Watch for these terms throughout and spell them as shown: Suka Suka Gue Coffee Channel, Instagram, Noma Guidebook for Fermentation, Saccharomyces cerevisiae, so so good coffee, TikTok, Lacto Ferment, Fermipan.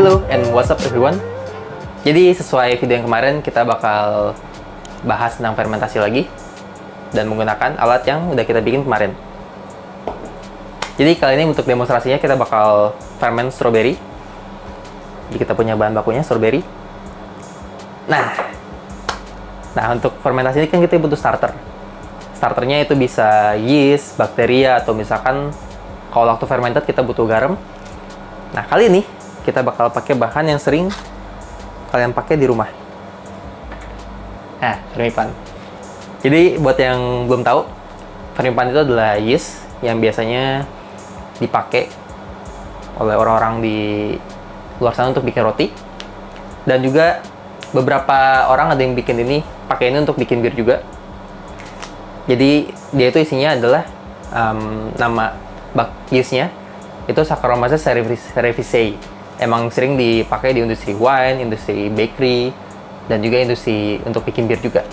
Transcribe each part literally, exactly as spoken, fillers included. Hello and what's up everyone. Jadi sesuai video yang kemarin, kita bakal bahas tentang fermentasi lagi dan menggunakan alat yang udah kita bikin kemarin. Jadi kali ini untuk demonstrasinya kita bakal ferment strawberry. Jadi kita punya bahan bakunya strawberry. Nah, nah untuk fermentasi ini kan kita butuh starter. Starternya itu bisa yeast, bakteria, atau misalkan kalau Lacto Fermented kita butuh garam. Nah, kali ini kita bakal pakai bahan yang sering kalian pakai di rumah. Nah, Fermipan. Jadi buat yang belum tahu, Fermipan itu adalah yeast yang biasanya dipakai oleh orang-orang di luar sana untuk bikin roti. Dan juga beberapa orang ada yang bikin ini, pakai ini untuk bikin bir juga. Jadi dia itu isinya adalah um, nama yeastnya itu Saccharomyces cerevisiae. Emang sering dipakai di industri wine, industri bakery, dan juga industri untuk bikin bir juga.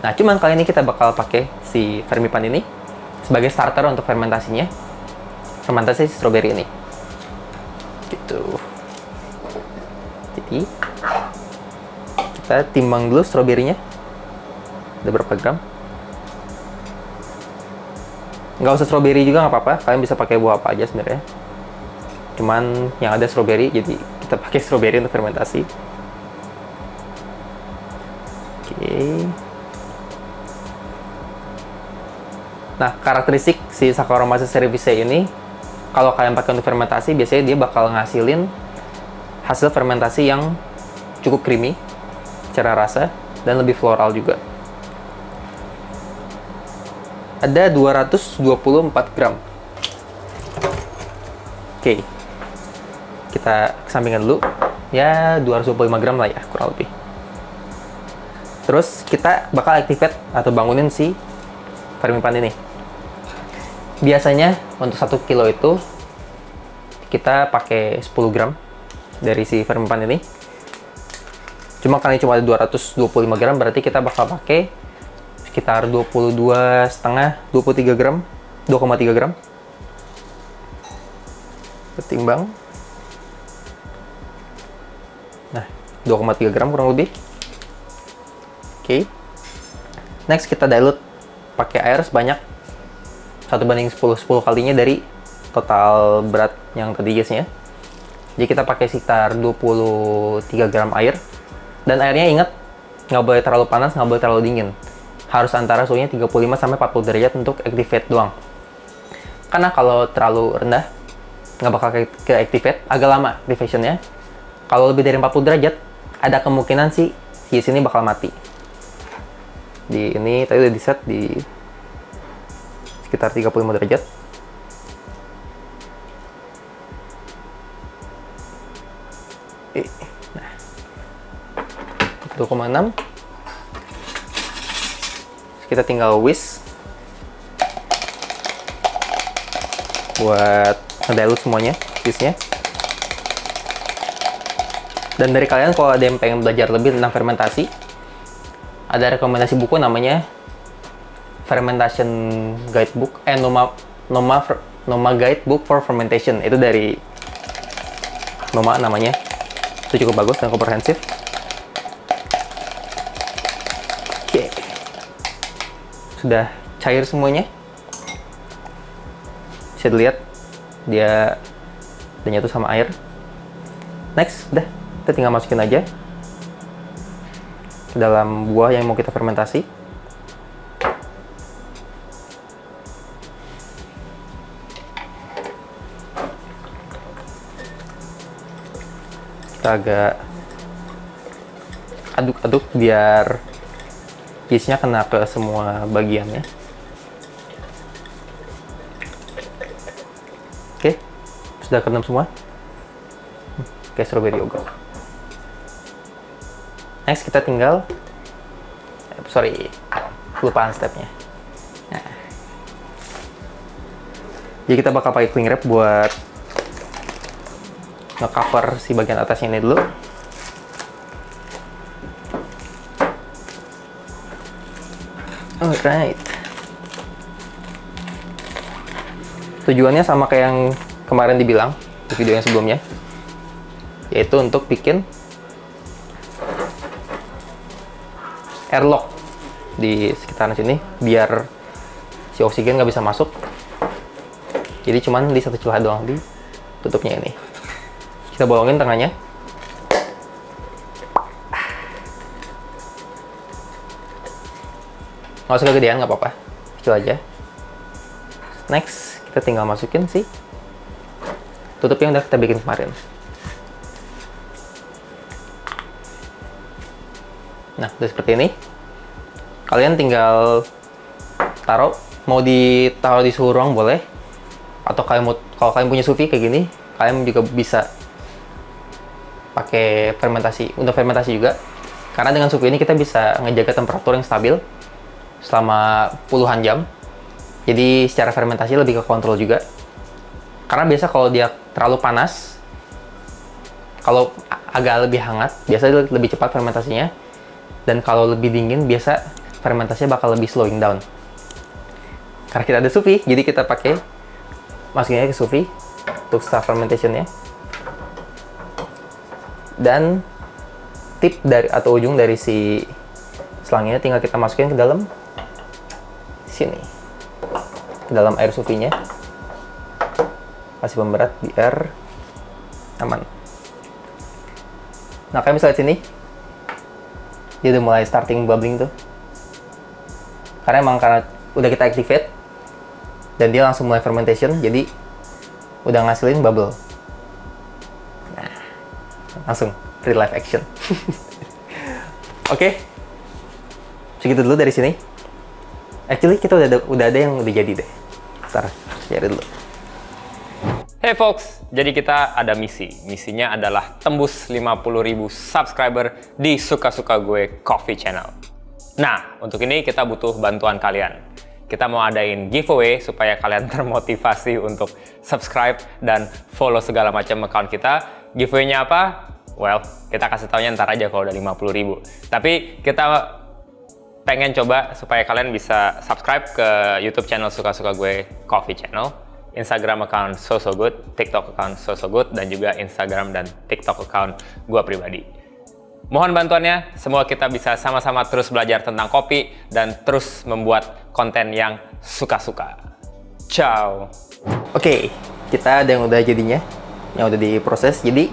Nah, cuman kali ini kita bakal pakai si Fermipan ini sebagai starter untuk fermentasinya. Fermentasi strawberry ini. Gitu. Jadi, kita timbang dulu strawberry-nya. Ada berapa gram? Nggak usah strawberry juga nggak apa-apa. Kalian bisa pakai buah apa aja sebenarnya. Cuman yang ada strawberry, jadi kita pakai strawberry untuk fermentasi. Oke. Nah, karakteristik si Saccharomyces cerevisiae ini, kalau kalian pakai untuk fermentasi, biasanya dia bakal ngasilin hasil fermentasi yang cukup creamy secara rasa dan lebih floral juga. Ada dua ratus dua puluh empat gram. Oke. Kita kesampingkan dulu ya, dua ratus dua puluh lima gram lah ya kurang lebih. Terus kita bakal activate atau bangunin si Fermipan ini. Biasanya untuk satu kilo itu kita pakai sepuluh gram dari si Fermipan ini. Cuma kali cuma ada dua ratus dua puluh lima gram, berarti kita bakal pakai sekitar dua puluh dua setengah dua puluh tiga gram, dua koma tiga gram. Ketimbang. Nah, dua koma tiga gram kurang lebih. Oke. Okay. Next kita dilute pakai air sebanyak satu banding sepuluh, sepuluh kalinya dari total berat yang tadi guysnya. Jadi kita pakai sekitar dua puluh tiga gram air. Dan airnya ingat, nggak boleh terlalu panas, nggak boleh terlalu dingin. Harus antara suhunya tiga puluh lima sampai empat puluh derajat untuk activate doang. Karena kalau terlalu rendah, nggak bakal ke activate, agak lama activation-nya. Kalau lebih dari empat puluh derajat, ada kemungkinan sih di sini bakal mati. Di ini tadi udah di set di sekitar tiga puluh lima derajat. Nah, dua koma enam. Kita tinggal whisk buat ngedilute semuanya, bisnya. Dan dari kalian kalau ada yang pengen belajar lebih tentang fermentasi, ada rekomendasi buku namanya Fermentation Guidebook, eh Noma Noma Noma Guidebook for Fermentation. Itu dari Noma namanya. Itu cukup bagus dan komprehensif. Oke. Sudah cair semuanya. Bisa dilihat dia udah nyatu sama air. Next, udah kita tinggal masukin aja ke dalam buah yang mau kita fermentasi. Kita agak aduk-aduk biar yeastnya kena ke semua bagiannya. Sudah kena semua. Oke, strawberry yogurt. Next kita tinggal, sorry, kelupaan stepnya. Nah. Jadi kita bakal pakai cling wrap buat nge-cover si bagian atasnya ini dulu. Alright. Tujuannya sama kayak yang kemarin dibilang di video yang sebelumnya, yaitu untuk bikin airlock di sekitaran sini biar si oksigen nggak bisa masuk. Jadi cuman di satu celah doang di tutupnya ini. Kita bolongin tengahnya. Nggak usah kegedean, nggak apa-apa, kecil aja. Next, kita tinggal masukin sih tutup yang udah kita bikin kemarin. Nah, udah seperti ini. Kalian tinggal taruh, mau ditaruh di suhu ruang boleh, atau kalian mau, kalau kalian punya sous vide kayak gini, kalian juga bisa pakai fermentasi untuk fermentasi juga. Karena dengan sous vide ini kita bisa ngejaga temperatur yang stabil selama puluhan jam. Jadi secara fermentasi lebih ke kontrol juga. Karena biasa kalau dia terlalu panas, kalau agak lebih hangat, biasanya lebih cepat fermentasinya. Dan kalau lebih dingin, biasa fermentasinya bakal lebih slowing down. Karena kita ada sous vide, jadi kita pakai masukinnya ke sous vide untuk start fermentation-nya. Dan tip dari atau ujung dari si selangnya tinggal kita masukin ke dalam sini, ke dalam air sous vide-nya. Kasih pemberat biar aman. Nah, kalian bisa lihat sini. Dia udah mulai starting bubbling tuh. Karena emang karena udah kita activate dan dia langsung mulai fermentation, jadi udah ngasilin bubble. Nah, langsung real life action. Oke, okay. Segitu dulu dari sini. Actually kita udah ada, udah ada yang udah jadi deh. Ntar cari dulu. Hey folks, jadi kita ada misi. Misinya adalah tembus lima puluh ribu subscriber di Suka Suka Gue Coffee Channel. Nah, untuk ini kita butuh bantuan kalian. Kita mau adain giveaway supaya kalian termotivasi untuk subscribe dan follow segala macam account kita. Giveaway-nya apa? Well, kita kasih taunya ntar aja kalau udah lima puluh ribu. Tapi kita pengen coba supaya kalian bisa subscribe ke YouTube channel Suka Suka Gue Coffee Channel, Instagram account So So Good, TikTok account So So Good, dan juga Instagram dan TikTok account gua pribadi. Mohon bantuannya, semoga kita bisa sama-sama terus belajar tentang kopi dan terus membuat konten yang suka-suka. Ciao! Oke, kita ada yang udah jadinya, yang udah diproses. Jadi,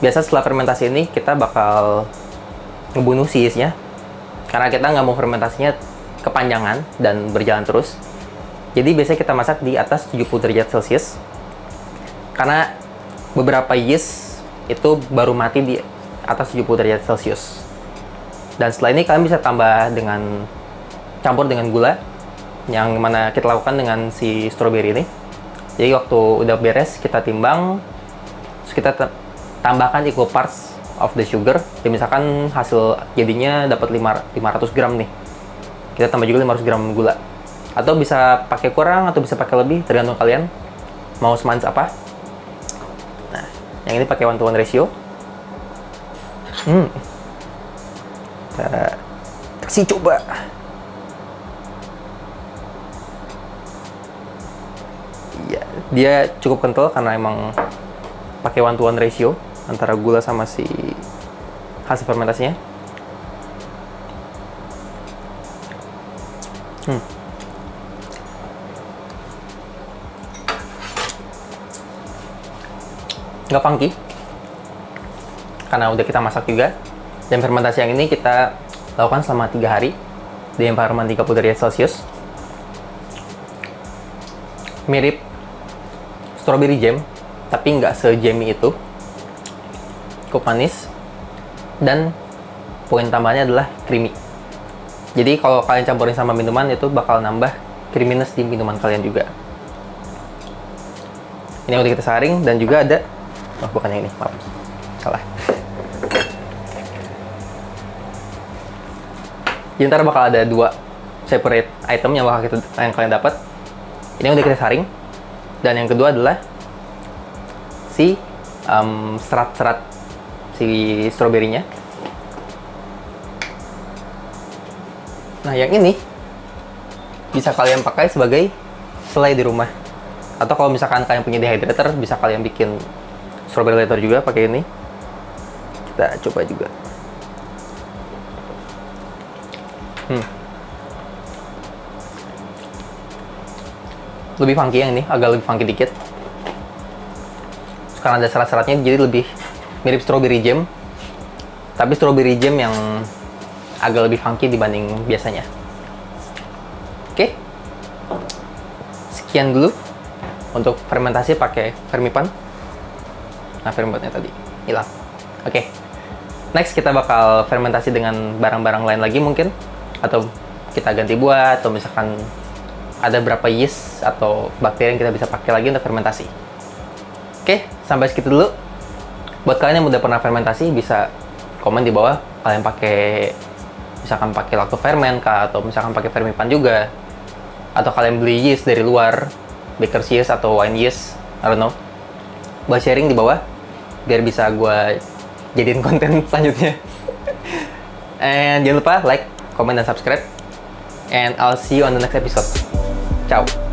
biasa setelah fermentasi ini kita bakal ngebunuh si yeastnya. Karena kita nggak mau fermentasinya kepanjangan dan berjalan terus. Jadi biasanya kita masak di atas tujuh puluh derajat Celcius. Karena beberapa yeast itu baru mati di atas tujuh puluh derajat Celcius. Dan setelah ini kalian bisa tambah dengan campur dengan gula yang mana kita lakukan dengan si strawberry ini. Jadi waktu udah beres kita timbang, terus kita tambahkan equal parts of the sugar. Jadi misalkan hasil jadinya dapat lima ratus gram nih. Kita tambah juga lima ratus gram gula. Atau bisa pakai kurang, atau bisa pakai lebih, tergantung kalian mau semanis apa. Nah, yang ini pakai one to one ratio. Hmm. Kita kasih coba. Iya, dia cukup kental karena emang pakai one to one ratio antara gula sama si hasil fermentasinya. Hmm. Nggak funky karena udah kita masak juga, dan fermentasi yang ini kita lakukan selama tiga hari di environment tiga puluh derajat Celcius. Mirip strawberry jam tapi nggak se-jammy itu, cukup manis, dan poin tambahannya adalah creamy. Jadi kalau kalian campurin sama minuman itu bakal nambah creaminess di minuman kalian juga. Ini udah kita saring, dan juga ada Oh, bukan yang ini, maaf. Salah. Jadi ntar bakal ada dua separate item yang bakal kita, yang kalian dapat. Ini yang udah kita saring. Dan yang kedua adalah si um, serat-serat si stroberinya. Nah, yang ini bisa kalian pakai sebagai selai di rumah. Atau kalau misalkan kalian punya dehydrator, bisa kalian bikin strawberry letter juga pakai ini. Kita coba juga. Hmm. Lebih funky yang ini, agak lebih funky dikit. Karena ada serat-seratnya jadi lebih mirip strawberry jam. Tapi strawberry jam yang agak lebih funky dibanding biasanya. Oke. Sekian dulu untuk fermentasi pakai Fermipan. Nah, Fermipannya tadi hilang. Oke. Next kita bakal fermentasi dengan barang-barang lain lagi mungkin, atau kita ganti buah, atau misalkan ada berapa yeast atau bakteri yang kita bisa pakai lagi untuk fermentasi. Oke, sampai segitu dulu. Buat kalian yang udah pernah fermentasi bisa komen di bawah kalian pakai, misalkan pakai Lacto Ferment kah, atau misalkan pakai Fermipan juga, atau kalian beli yeast dari luar, baker's yeast atau wine yeast, I don't know. Buat sharing di bawah biar bisa gue jadiin konten selanjutnya. And jangan lupa like, comment, dan subscribe. And I'll see you on the next episode. Ciao.